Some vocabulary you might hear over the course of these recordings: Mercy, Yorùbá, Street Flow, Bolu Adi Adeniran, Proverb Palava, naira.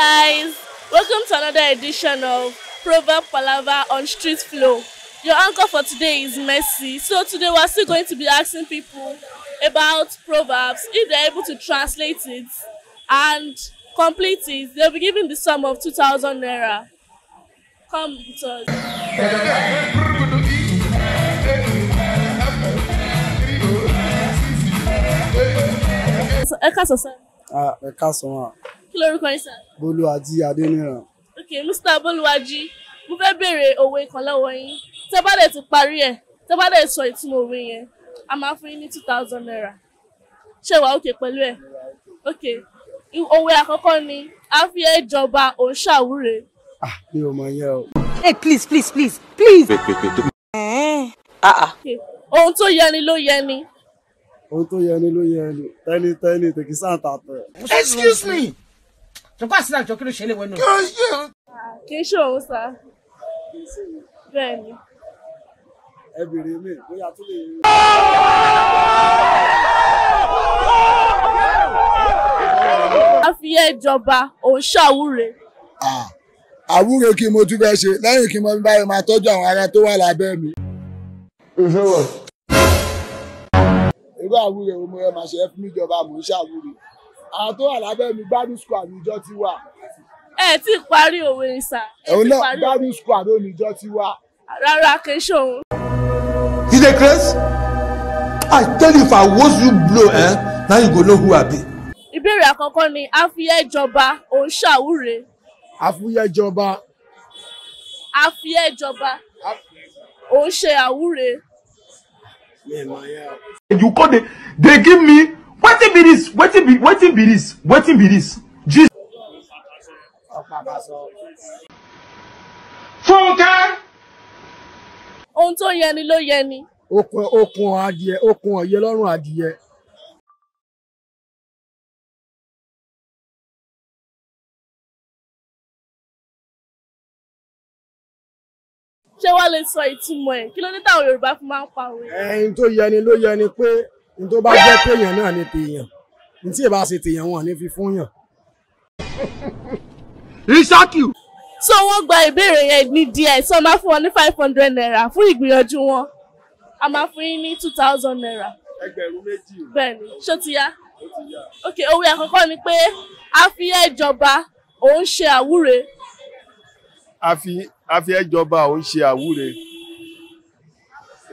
guys, welcome to another edition of Proverb Palava on Street Flow. Your anchor for today is Mercy. So today we're still going to be asking people about proverbs. If they're able to translate it and complete it, they'll be given the sum of 2,000 naira. Come with us. Bolu Adi Adeniran. Okay, Mr. Bolu Adi, mo fẹ́ béèrè òwe kan lọ́wọ́ yín. Tẹ́ bá dé ti parí ẹ̀, tẹ́ bá dé sọ ìtumọ̀ òwe yẹn, a máa fún yín ní 2,000 naira. Ṣé wà okay pẹ̀lú ẹ̀? Okay. Òwe àkọ́kọ́ ni a fi ẹjọba o ṣàwúre. Ah, mi ò mọ̀ yẹn o. Hey, please. Okay. Ohun tó yẹ ni ló yẹ ni. Excuse me. Àwúre kí mo tún bẹ́ ṣe lẹ́yìn kí mo bá ẹ máa tọ́jú àwọn ará tó wà lábẹ́ mi. Irú àwúre wo mo rẹ máa ṣe ẹ fún ìjọba mò ń ṣàwúre. Àwọn tó wà lábẹ́ mi gbádùn squad níjọ́ ti wà. Ẹ ti parí òwe ìsà. Òun náà gbádùn squad ó níjọ́ ti wà. Rárá kì í ṣòun. Jide Grace, I tell you if I was you blow now you go know who I be. Ìbéèrè àkọ́kọ́ ni àfiyèjọba ò ń ṣàwúre. Àfiyèjọba ò ń ṣe àwúre. You call they give me what it be this Jesus Funke ohun tó yẹ ni ló yẹ ni okun adìẹ okun ọ̀yẹ́ lọ́rùn adìẹ. Ṣé wá lè sọ ìtumọ̀ ẹ̀? Kí ló dé táwọn Yorùbá fún máa ń pa òwe? Ẹyin tó yẹni ló yẹni pé n tó bá jẹ́ téèyàn náà ni tèèyàn. N tí ì bá ṣe tèèyàn wọn ní fi fún yàn. Ìṣákì. So wọ́n gba ìbéèrè yẹn ní díẹ̀, so a máa fún wọn ní 500 naira fún ìgbìyànjú wọn. A máa fún yín ní 2,000 naira. Ẹgbẹ̀rún 2. Bẹ́ẹ̀ni, ṣó ti yá? Ok, òwe àkọ́kọ́ ni pé àfiyèjọba ò ń ṣe àwúre. Àfiyèjọba ò ń ṣe àwúre.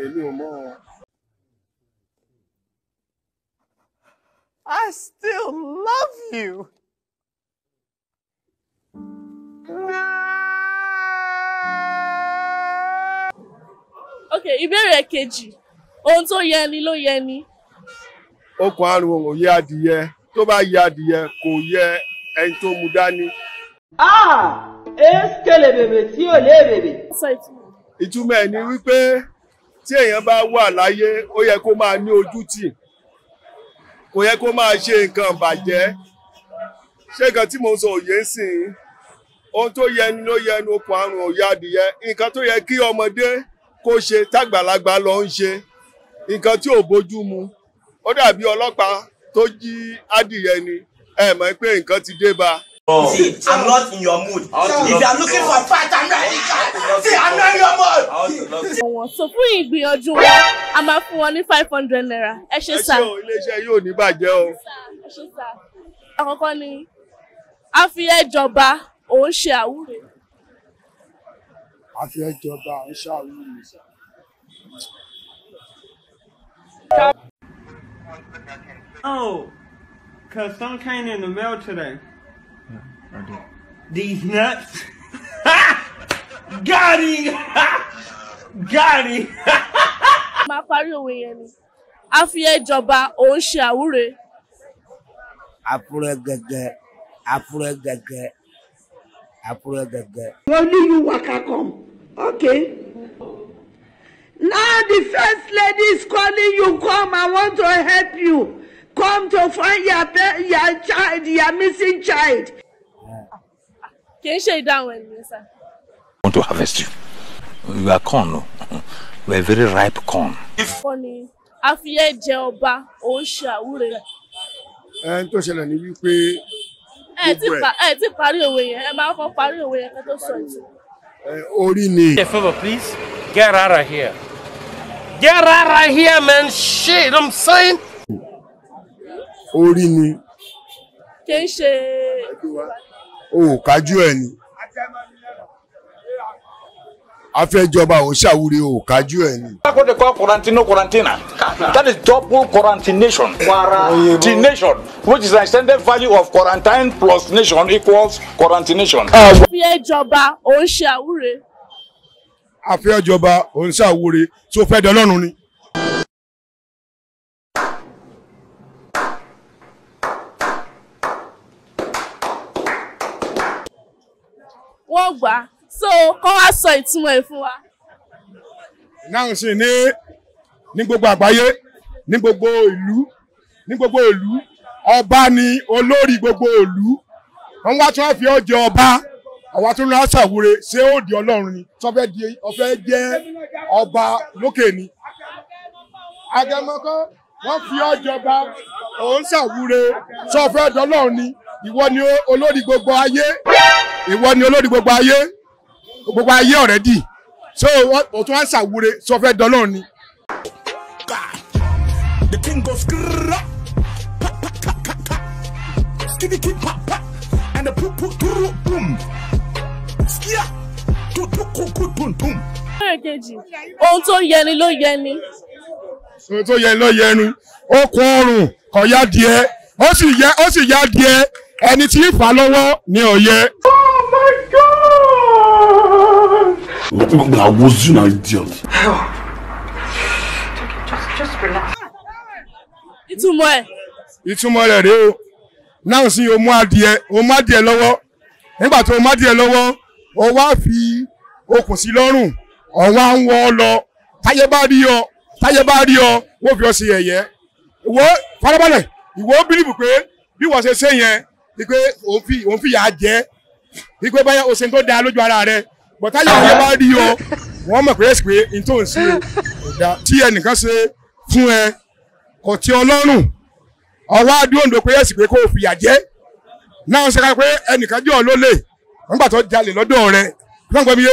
Èmi ò mọ̀ wọn. I still love you. Okay, ìbéèrè kejì. Ohun tó yẹ ni ló yẹ ni. Okùn àrùn ò yẹ adìyẹ. Tó bá yẹ adìyẹ kò yẹ ẹni tó mú dání. Ah! Eskele bèbè tí ò lé bèbè. Ìtumọ̀ ẹ̀ ni wípé tí èèyàn bá wà láyé ó yẹ kó máa ní ojútì, kò yẹ kó máa ṣe nǹkan bàjẹ́. Ṣé nǹkan tí mo sọ òye ń sìn? Ohun tó yẹ ni ló yẹ ni, okùn àrùn ò yẹ adìyẹ. Nǹkan tó yẹ kí ọmọdé kó ṣe tágbàlagbà lọ ń ṣe, nǹkan tí ò bójú mu. Ó dàbí ọlọ́pàá tó jí adìyẹ ni, ẹ mọ̀ pé nǹkan ti dé bá. Oh. See, I'm not in your mood. If you are looking for a fight, I'm not in your mood. See, I'm not in your mood. So fún ìgbìyànjú wa, a máa fún wọn ní 500 naira. Ẹ ṣé sà. Ẹ ṣé o, iléeṣẹ́ yóò ní bàjẹ́ o. Ẹ ṣé sà. Àkọ́kọ́ ni àfiyèjọba ò ń ṣe àwúre. Àfiyèjọba ò ń ṣe àwúre. Oh, 'cause some came in the mail today. These nuts. Got him. Got him. Máa parí òwe yẹn ni. Àfiyèjọba ò ń ṣe àwúre. Apure gege. Only you waka come. Okay. Now the first lady is calling you. Come, I want to help you. Come to find your child, your missing child. Can you share it down with me, sir? I want to harvest you. We are corn, no? We are very ripe corn. Funny. Àfiyèjọba ò ń ṣe àwúre. Ẹni tó ṣẹlẹ̀ ni wípé Favor, please. Get out of here. Get out of here, man. Shit, I'm saying. Orini. Oh, Kajuani. After job, I will show you. Kajuani. What they call quarantine. That is double quarantination. Quarantination, which is the extended value of quarantine plus nation equals quarantination. Afia joba onsa wure so fe dolorun ni wo gba so ko wa so itumo e fun wa now se ni gbogbo agbaye ni gbogbo ilu oba ni olori gbogbo ilu won wa tun fi oje oba awa tun la sawure se o di Olorun ni so fe di o fe je oba loke ni agemoko won fi ojoba o sawure so fe di Olorun ni iwo ni olori gbogbo aye already so o tun wa sawure so fe di Olorun ni the king goes and the boom skia to pum o to yeni lo yeni o ko orun ko ya die o si ya die eni ti fa lowo ni oye oh my god I was an idiot just relax itumo re o now see o mu adie lowo nigba to o mu adie lowo o wa fi okun si lorun o wa nwo lo taye ba ri o wo fi o si yeye wo farabale iwo believe pe bi wo se yen bi pe o fi ya je bi pe baya o se to da loju ara re but taye ba ri o won mo pe pe in to nsi o ti enikan se fun e ko ti Olorun o wa du ondo pe yes pe ko fi ya je na o se ka pe enikan je olole ngba to jale lodo re won gbe mi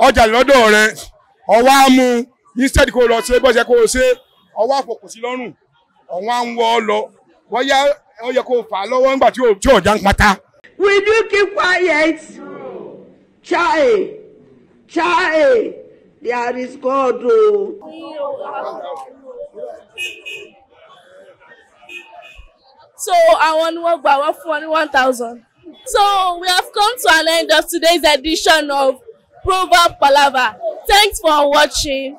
o jale lodo re o wa mu instead ko lo se bo se ko se o wa foko si lorun o wa nwo lo boya o ye ko fa lowo ngba ti o jan pata will you keep quiet chai there is God so I want to work by 1,000. So we have come to an end of today's edition of Proverb Palava. Thanks for watching.